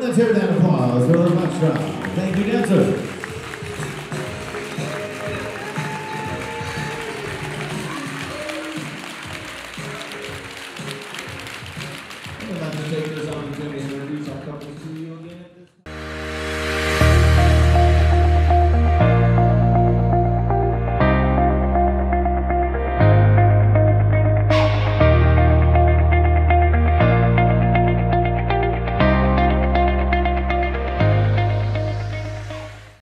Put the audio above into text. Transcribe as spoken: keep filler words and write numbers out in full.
Let's hear that applause for the Foxtrot. Thank you, dancer.